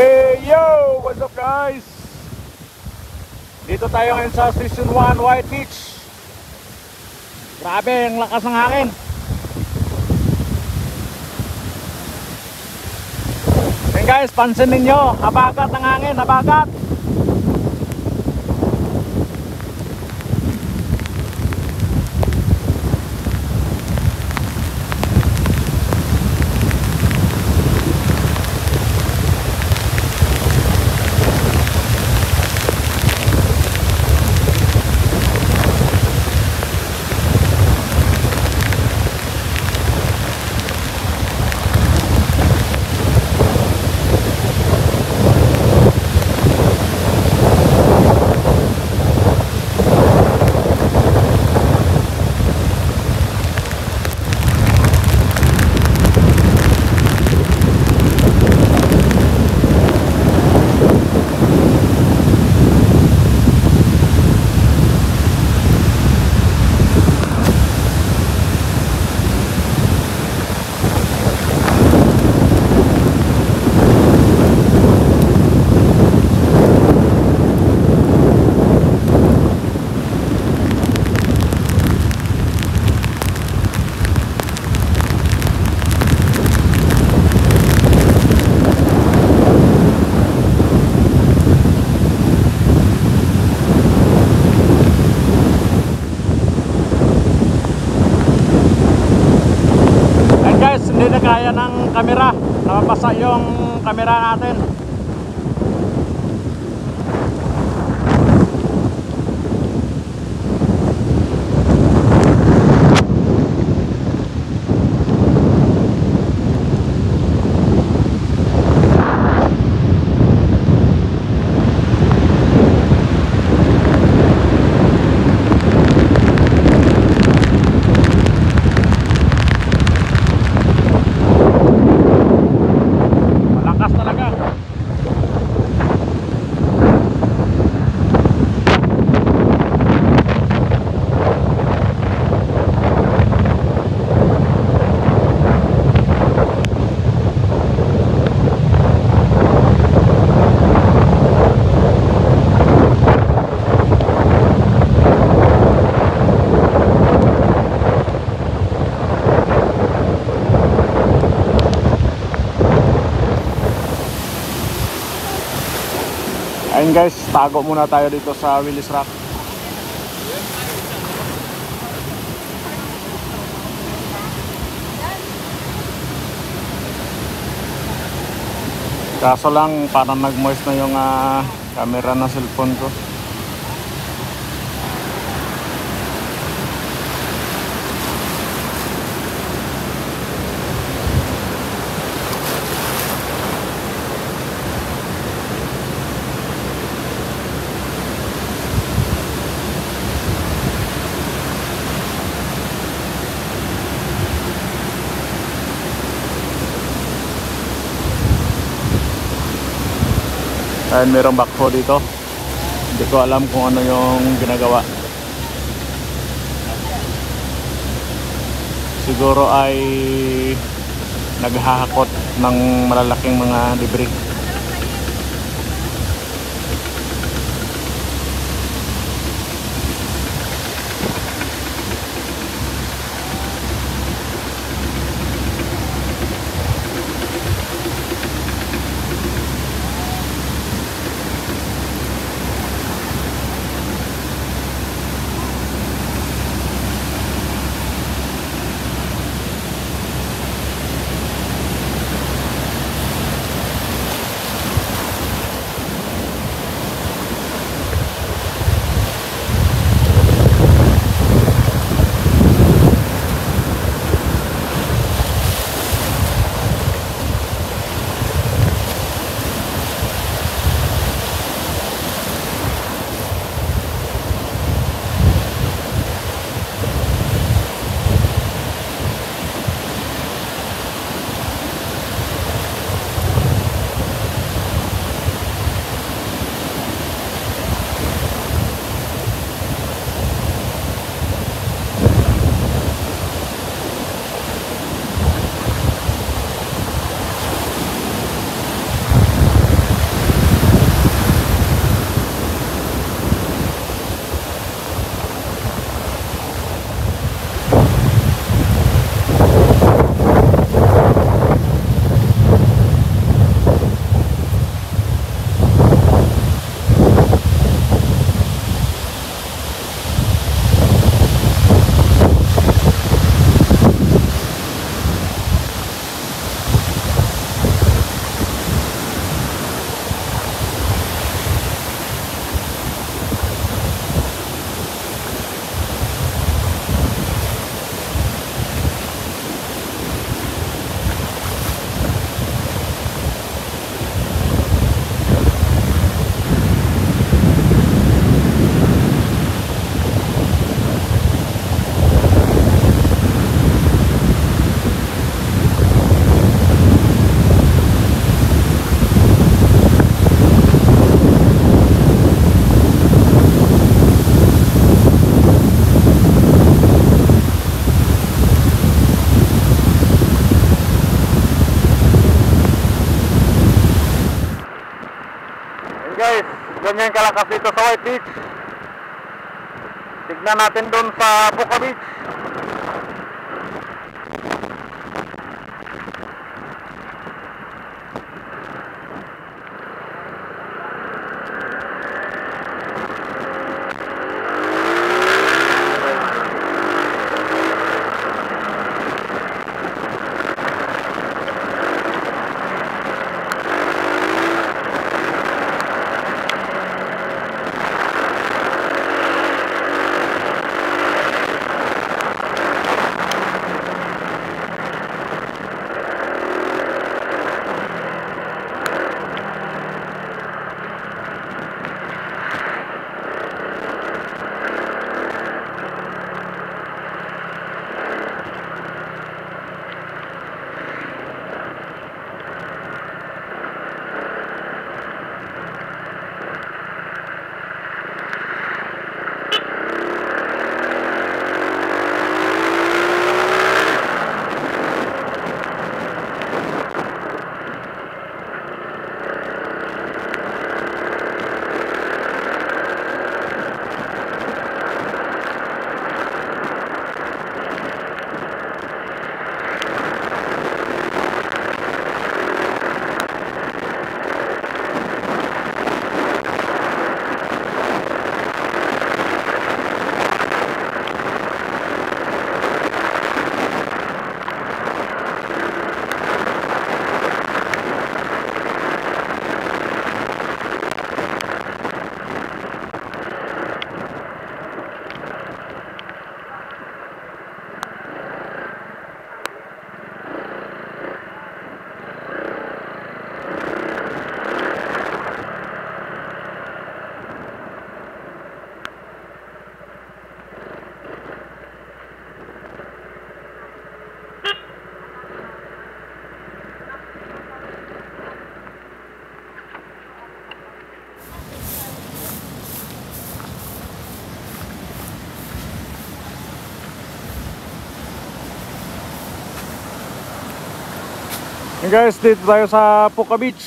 Hey yo! What's up guys? Dito tayo ngayon sa Station 1 White Beach. Grabe ang lakas ng hangin. Hey guys, pansin ninyo, habagat ng hangin, habagat. Hindi na kaya ng kamera, napapasa yung kamera natin. Ayun guys, tago muna tayo dito sa Willis Rock. Kaso lang, parang nag-moist na yung camera na cellphone ko. Ayan, mayroong backhoe dito. Hindi ko alam kung ano yung ginagawa. Siguro ay naghahakot ng malalaking mga debris. Ganyan kalakas dito sa White Beach. Tignan natin doon sa Puka Beach. Hey guys, dito tayo sa Puka Beach.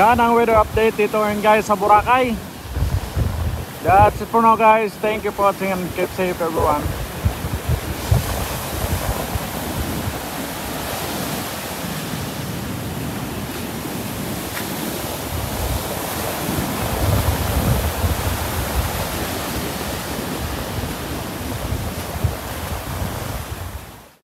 Yan ang weather update dito ngayon guys sa Boracay. That's it for now guys. Thank you for watching and keep safe everyone.